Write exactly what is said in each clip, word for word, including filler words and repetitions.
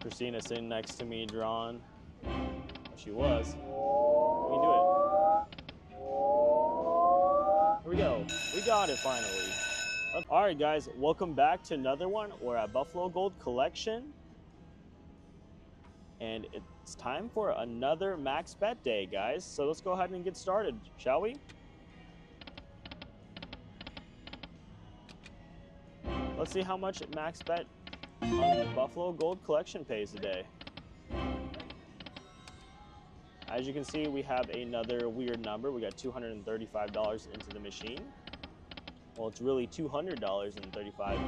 Christina sitting next to me drawing. She was. We can do it. Here we go. We got it finally. All right, guys. Welcome back to another one. We're at Buffalo Gold Collection. And it's time for another max bet day, guys. So let's go ahead and get started, shall we? Let's see how much max bet on the Buffalo Gold Collection pays today. As you can see, we have another weird number. We got two hundred thirty-five dollars into the machine. Well, it's really two hundred dollars and thirty-five.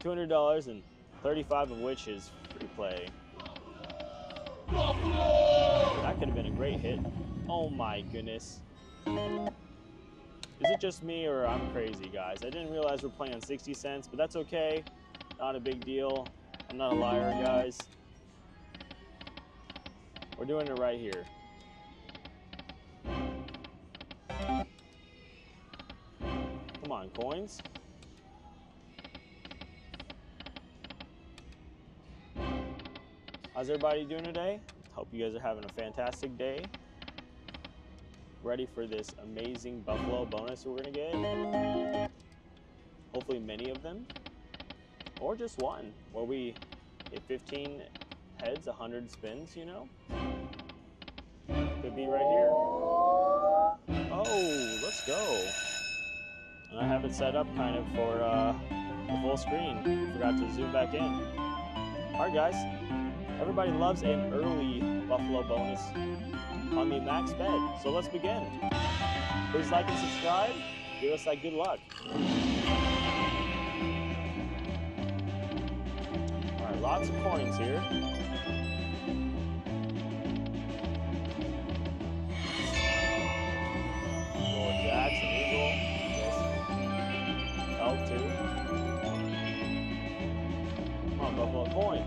two hundred dollars and thirty-five of which is free play. That could have been a great hit. Oh my goodness. Is it just me or I'm crazy, guys? I didn't realize we're playing on sixty cents, but that's okay. Not a big deal. I'm not a liar, guys. We're doing it right here. Come on, coins. How's everybody doing today? Hope you guys are having a fantastic day. Ready for this amazing Buffalo bonus we're gonna get. Hopefully many of them, or just one, where we get fifteen heads, one hundred spins, you know? Could be right here. Oh, let's go. And I have it set up kind of for uh, the full screen. Forgot to zoom back in. All right, guys. Everybody loves an early Buffalo bonus on the max bet. So let's begin. Please like and subscribe. Give us that good luck. All right, lots of coins here. Little Jackson Eagle. Yes. Help too. Come on, Buffalo coin.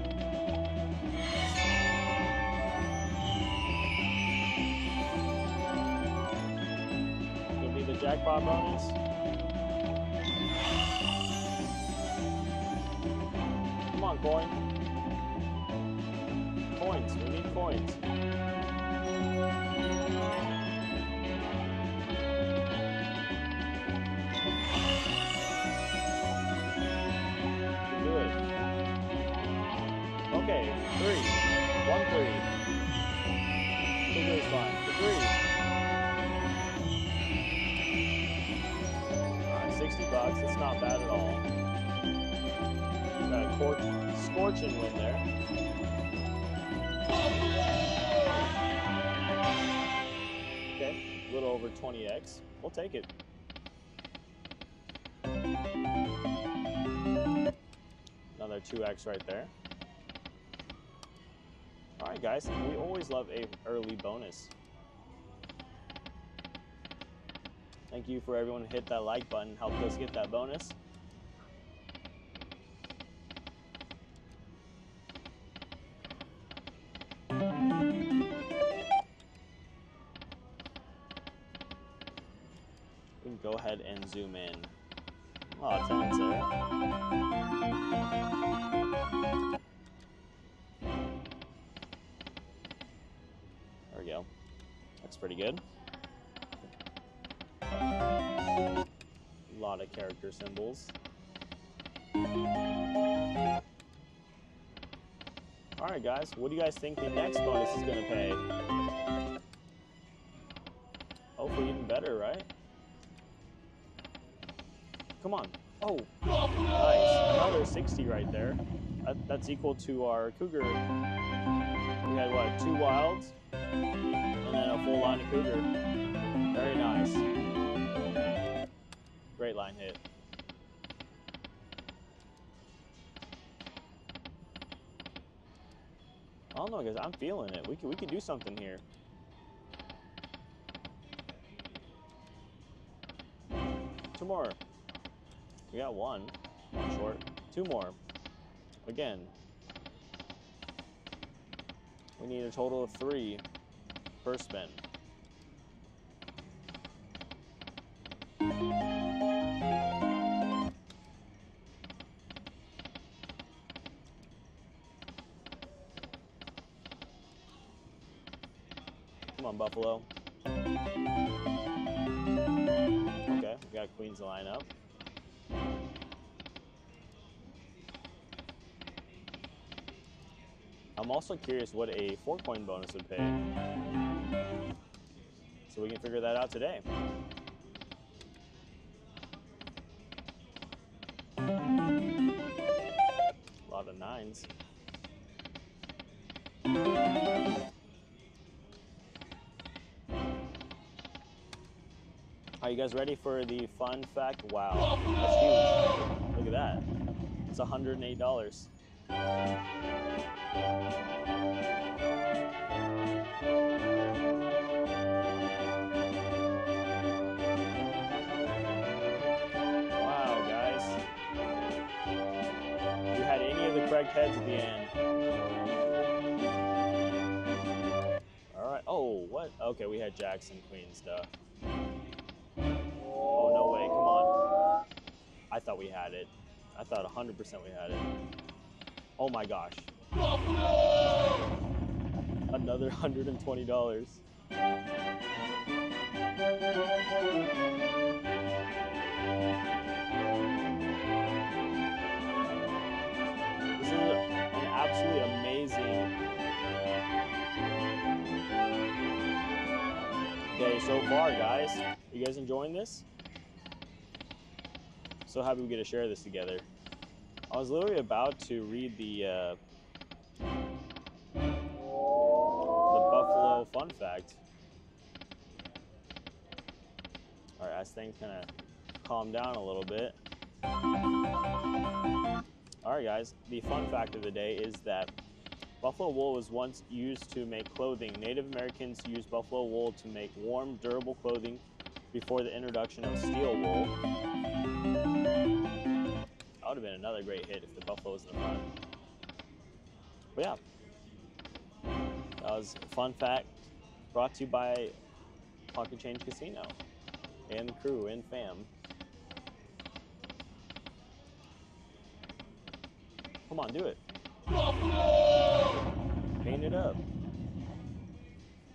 Jackpot bonus. Come on, coin. Coins, we need coins. Good. Okay, three. One three. Two baseline. Three. sixty bucks, it's not bad at all. Got a court, scorching win there. Okay, a little over twenty X. We'll take it. Another two X right there. All right, guys, we always love an early bonus. Thank you for everyone who hit that like button, helped us get that bonus. We can go ahead and zoom in. Oh, ten there. There we go. Looks pretty good. A lot of character symbols. All right, guys, what do you guys think the next bonus is going to pay? Hopefully even better, right? Come on. Oh, nice. Another sixty right there. That, that's equal to our cougar. We had, what, two wilds and then a full line of cougar. Very nice. Great line hit. I don't know, guys. I'm feeling it. We could we could do something here. Two more. We got one. One short. Two more. Again. We need a total of three per spin. Come on, Buffalo. Okay, we got queens to line up. I'm also curious what a four coin bonus would pay. So we can figure that out today. A lot of nines. Are you guys ready for the fun fact? Wow, that's huge. Look at that. It's one hundred eight dollars. Wow, guys. You had any of the correct heads at the end. All right. Oh, what? Okay, we had jacks and queens stuff. Oh, no way. Come on. I thought we had it. I thought one hundred percent we had it. Oh my gosh. Another one hundred twenty dollars. This is an absolutely amazing day so far, guys. You guys enjoying this? So happy we get to share this together. I was literally about to read the uh, the Buffalo fun fact. All right, as things kind of calm down a little bit. All right, guys, the fun fact of the day is that buffalo wool was once used to make clothing. Native Americans used buffalo wool to make warm, durable clothing before the introduction of steel wool. Would have been another great hit if the buffalo was in the front. But yeah, that was a fun fact brought to you by Pocket Change Casino and the crew and fam. Come on, do it. Paint it up.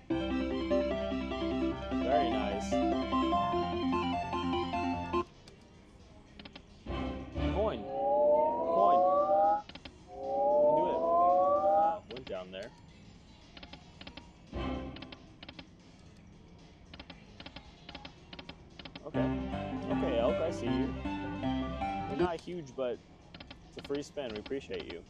Very nice. Coin, coin. Do it. Wow, went down there. Okay, okay, Elk, I see you. You're not huge, but it's a free spin. We appreciate you.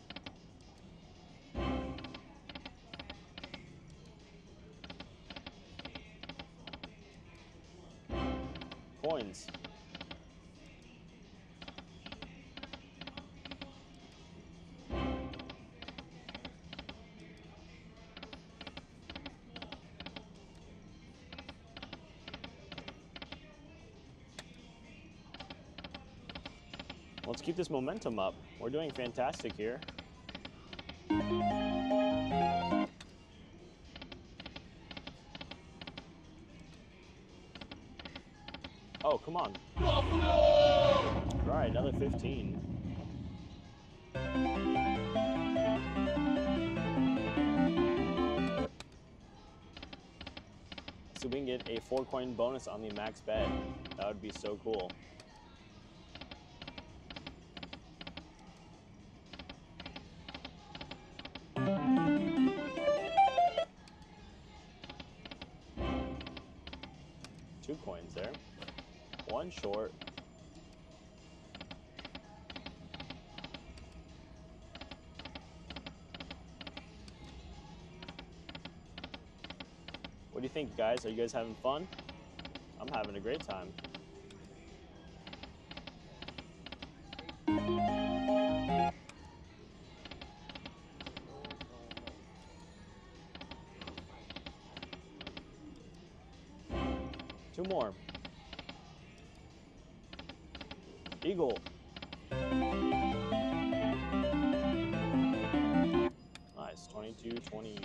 Coins. Let's keep this momentum up. We're doing fantastic here. Oh, come on. All right, another fifteen. So we can get a four coin bonus on the max bet. That would be so cool. Two coins there, one short. What do you think, guys? Are you guys having fun? I'm having a great time. Two more. Eagle. Nice, twenty-two, twenty.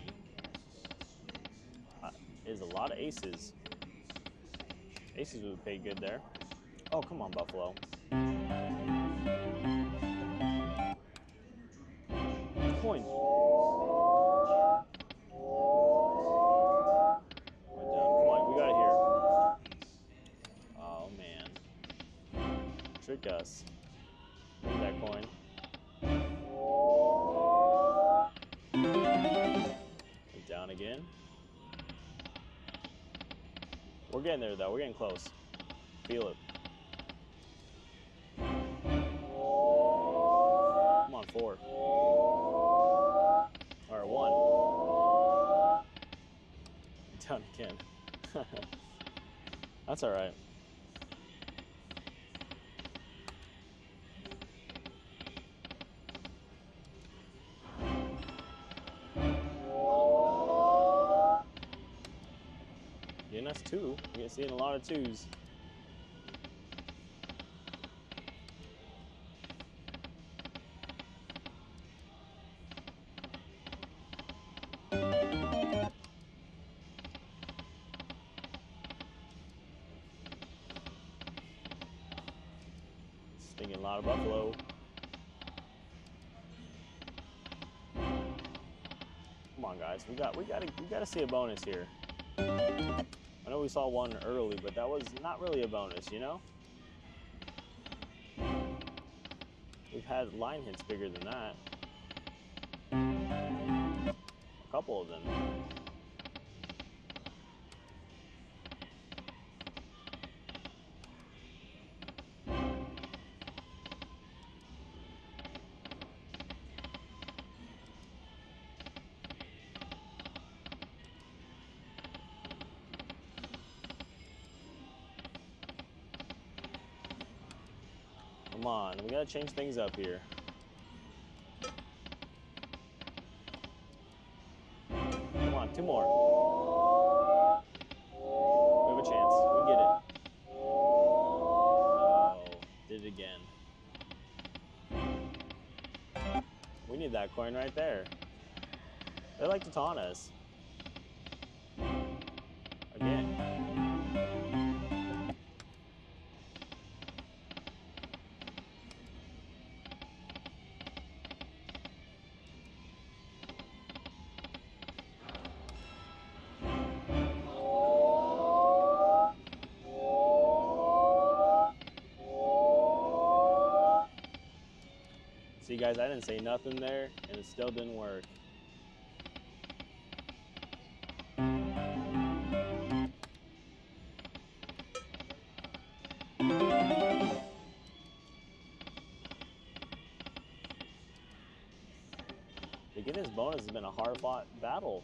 That is a lot of aces. Aces would pay good there. Oh, come on, Buffalo. Coin. Gus. Leave that coin. And down again. We're getting there though, we're getting close. Feel it. Come on, four. Alright, one. Down again. That's alright. And that's two. You're seeing a lot of twos. Stinging a lot of buffalo. Come on, guys. We got. We got. We got to see a bonus here. I know we saw one early, but that was not really a bonus, you know? We've had line hits bigger than that. A couple of them. Come on, we gotta change things up here. Come on, two more. We have a chance, we get it. Oh, did it again. We need that coin right there. They like to taunt us. See guys, I didn't say nothing there, and it still didn't work. To get this bonus has been a hard-fought battle.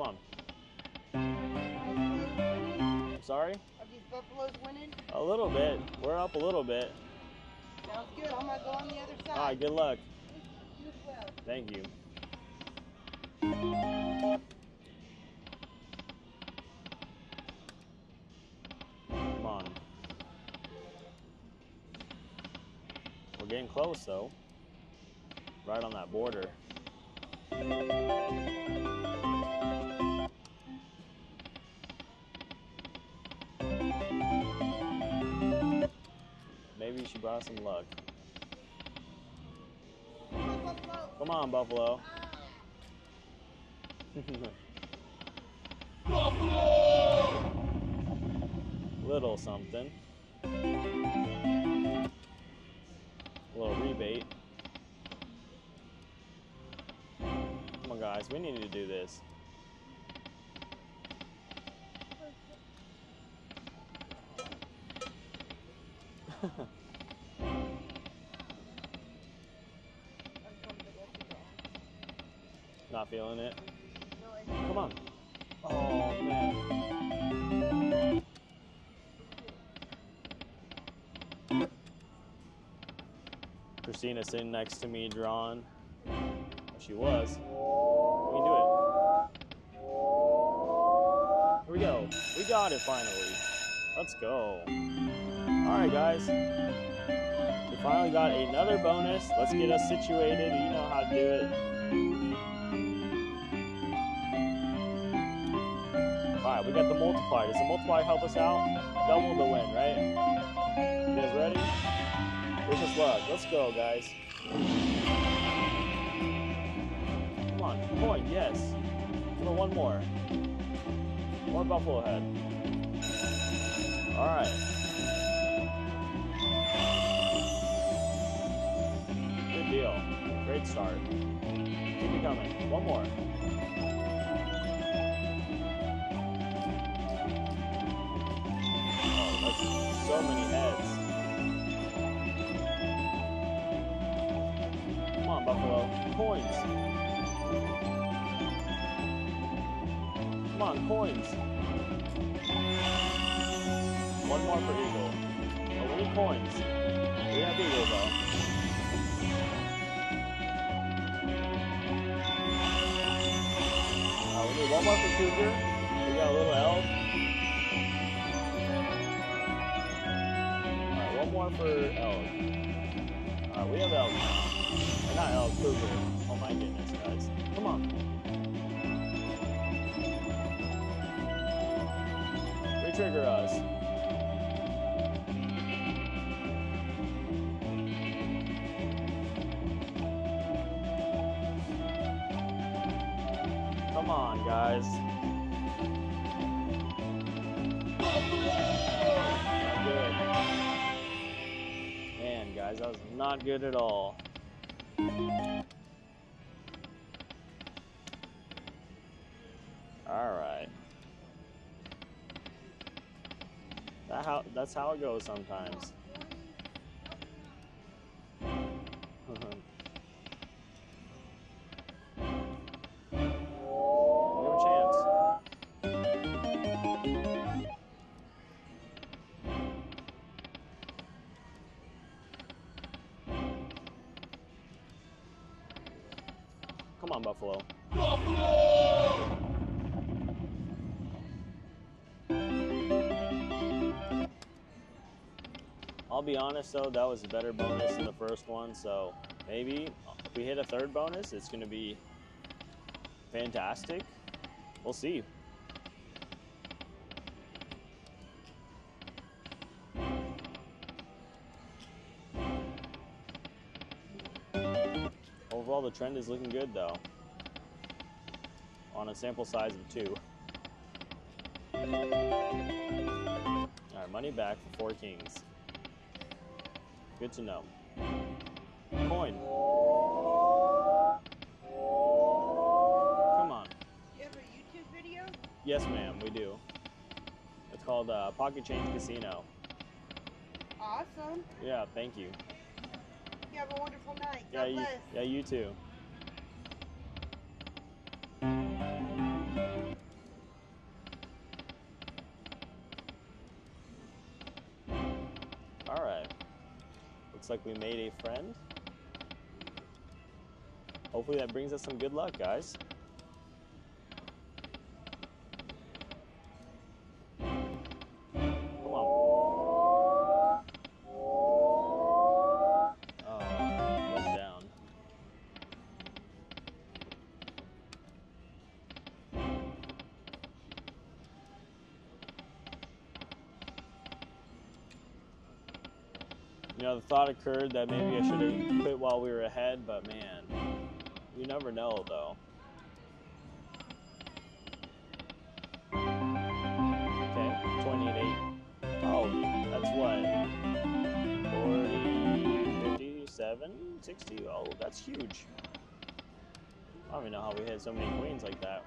Come on. I'm sorry? Are these buffaloes winning? A little bit. We're up a little bit. Sounds good. I'm going to go on the other side. All right, good luck. You as well. Thank you. Come on. We're getting close, though. Right on that border. Maybe she brought some luck. Come on, Buffalo. Come on, Buffalo. Buffalo! Little something. A little rebate. Come on, guys. We need to do this. Not feeling it. Come on. Oh, man. Christina's sitting next to me drawing. She was. We can do it. Here we go. We got it finally. Let's go. Alright guys, we finally got another bonus. Let's get us situated. You know how to do it. Alright, we got the multiplier. Does the multiplier help us out? Double the win, right? You guys ready? Wish us luck. Let's go, guys. Come on, point, yes. Give it one more. One buffalo head. All right. Good deal. Great start. Keep it coming. One more. Oh, that's so many heads. Come on, Buffalo. Coins. Come on, coins. One more for Eagle. Oh, we need coins. We have Eagle, though. Uh, we need one more for Cougar. We got a little elf. Alright, one more for elf. Alright, we have elf now. Not El Cougar. Oh my goodness, guys. Come on. Retrigger us. Come on, guys. Not good. Man, guys, that was not good at all. Alright. That how, that's how it goes sometimes. Come on, Buffalo. Buffalo! I'll be honest though, that was a better bonus than the first one, so maybe if we hit a third bonus, it's going to be fantastic. We'll see. Overall, the trend is looking good though, on a sample size of two. Alright, money back for four kings. Good to know. Coin. Come on. Do you have a YouTube video? Yes, ma'am, we do. It's called uh, Pocket Change Casino. Awesome. Yeah, thank you. You have a wonderful night. God yeah, you, bless. Yeah, you too. All right. Looks like we made a friend. Hopefully that brings us some good luck, guys. You know, the thought occurred that maybe I should have quit while we were ahead, but man, you never know, though. Okay, twenty-eight. Oh, that's what? forty, fifty, seven, sixty. Oh, that's huge. I don't even know how we had so many queens like that.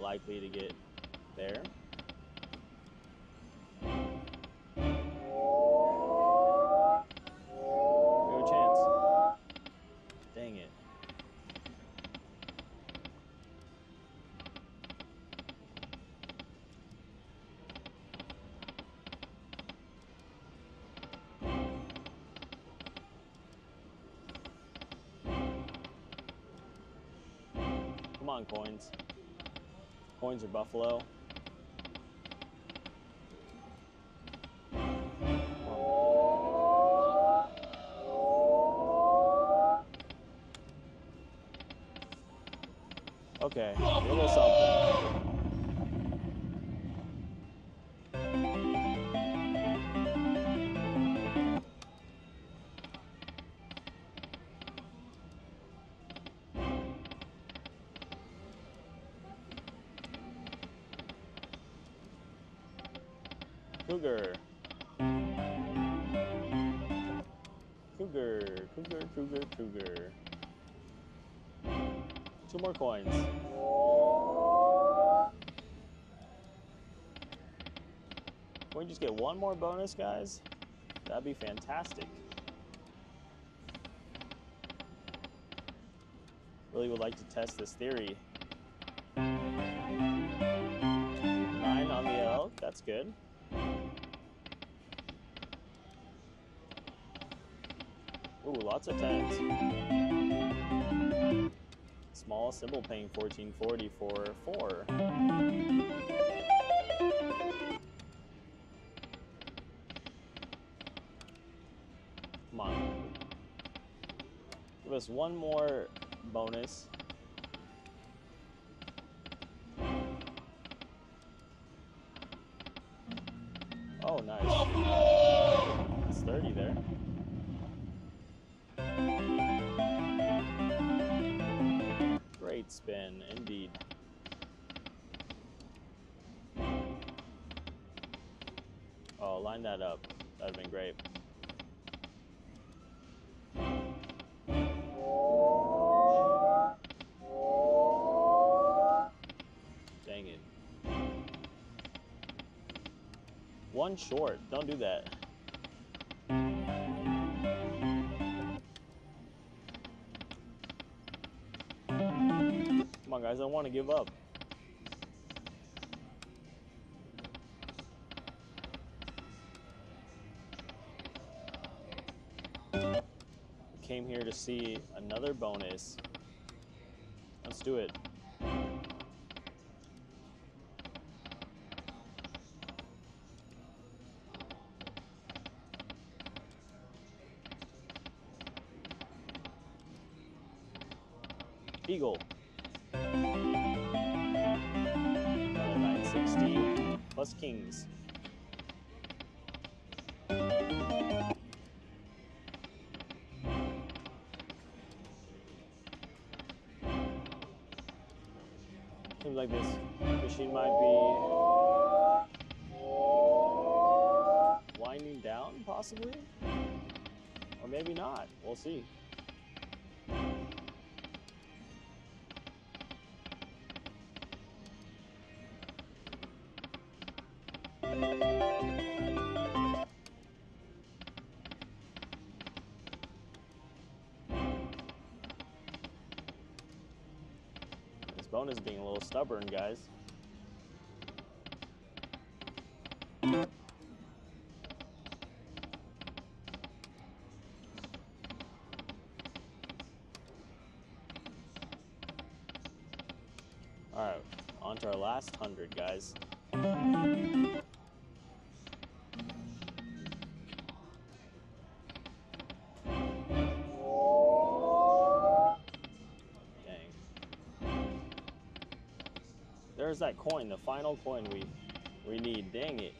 Likely to get there. We have a chance. Dang it. Come on, coins. Coins or Buffalo. Okay, Okay, a little something. Cougar. Cougar, cougar, cougar, cougar. Two more coins. Can we just get one more bonus, guys? That'd be fantastic. Really would like to test this theory. Nine on the L, that's good. Ooh, lots of tens. Small symbol paying fourteen forty for four. Come on. Give us one more bonus. Oh, nice. It's thirty there. Great spin, indeed. Oh, line that up. That'd have been great. Dang it. One short. Don't do that. Come on, guys, I want to give up. I came here to see another bonus. Let's do it. Eagle. nine sixty plus kings. Seems like this machine might be winding down, possibly, or maybe not. We'll see. This bone is being a little stubborn, guys. Alright, on to our last hundred, guys. There's that coin, the final coin we we need. Dang it.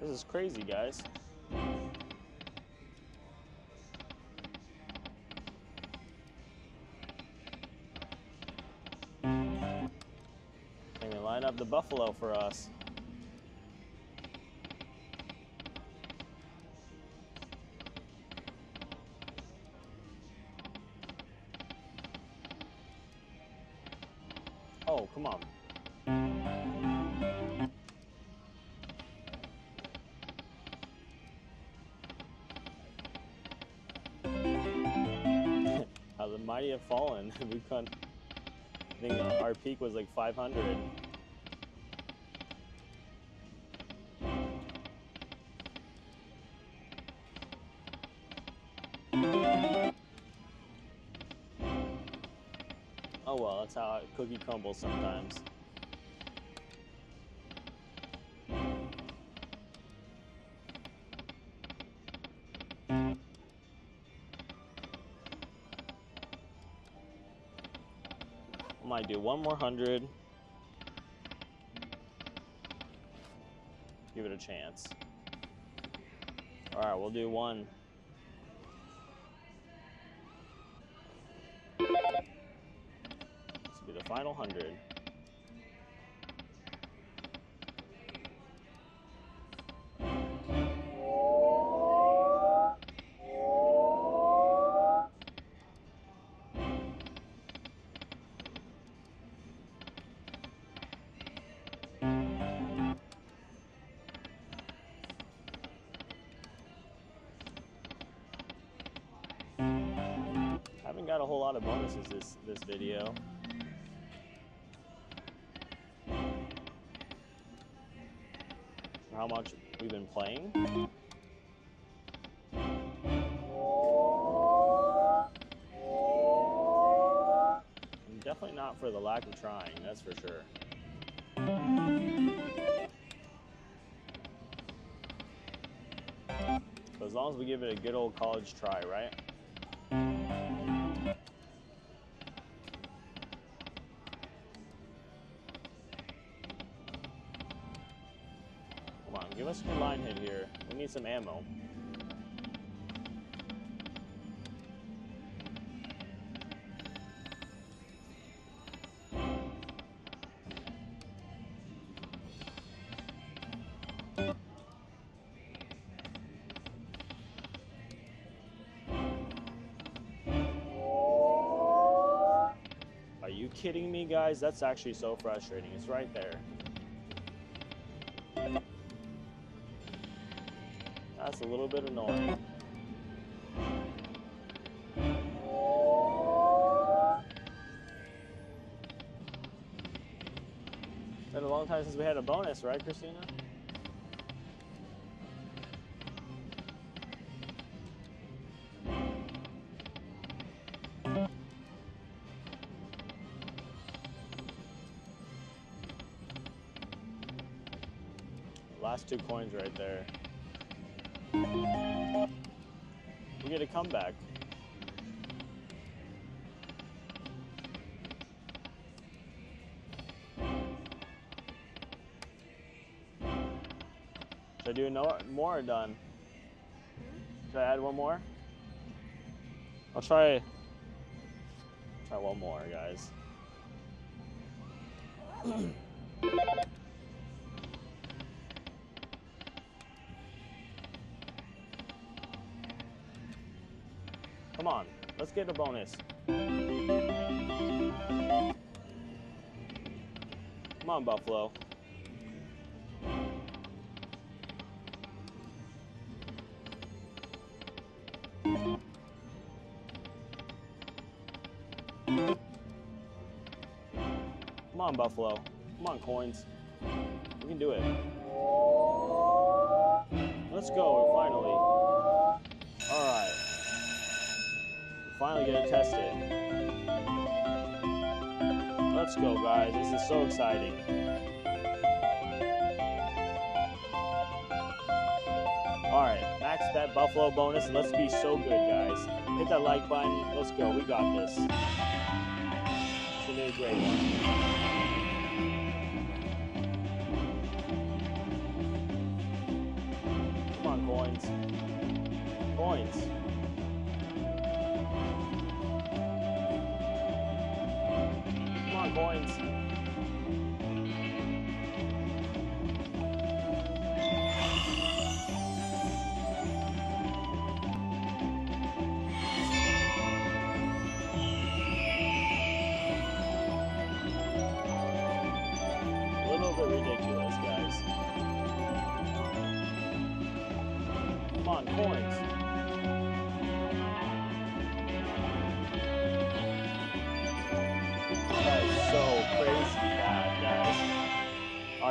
This is crazy, guys. Can they line up the buffalo for us? Oh, come on. why do you have fallen? We've gone, I think our peak was like five hundred. Oh well, that's how a cookie crumbles sometimes. I might do one more hundred. Give it a chance. All right, we'll do one. This will be the final hundred. Got a whole lot of bonuses this this video. How much we've been playing. And definitely not for the lack of trying, that's for sure. But as long as we give it a good old college try, right? Give us a good line hit here. We need some ammo. Are you kidding me, guys? That's actually so frustrating. It's right there. That's a little bit annoying. It's been a long time since we had a bonus, right, Christina? Last two coins right there. We get a comeback. Should I do no more or done? Should I add one more? I'll try try one more, guys. Come on, let's get a bonus. Come on, Buffalo. Come on, Buffalo. Come on, coins. We can do it. Let's go, finally. Finally get to test it. Let's go, guys. This is so exciting. All right, max that Buffalo bonus. Let's be so good, guys. Hit that like button. Let's go. We got this. It's gonna be a great one. Come on, coins. Coins. Coins. A little bit ridiculous, guys. Come on, coins.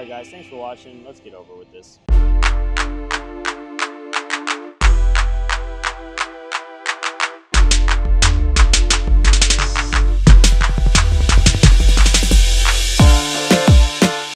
Alright guys, thanks for watching. Let's get over with this.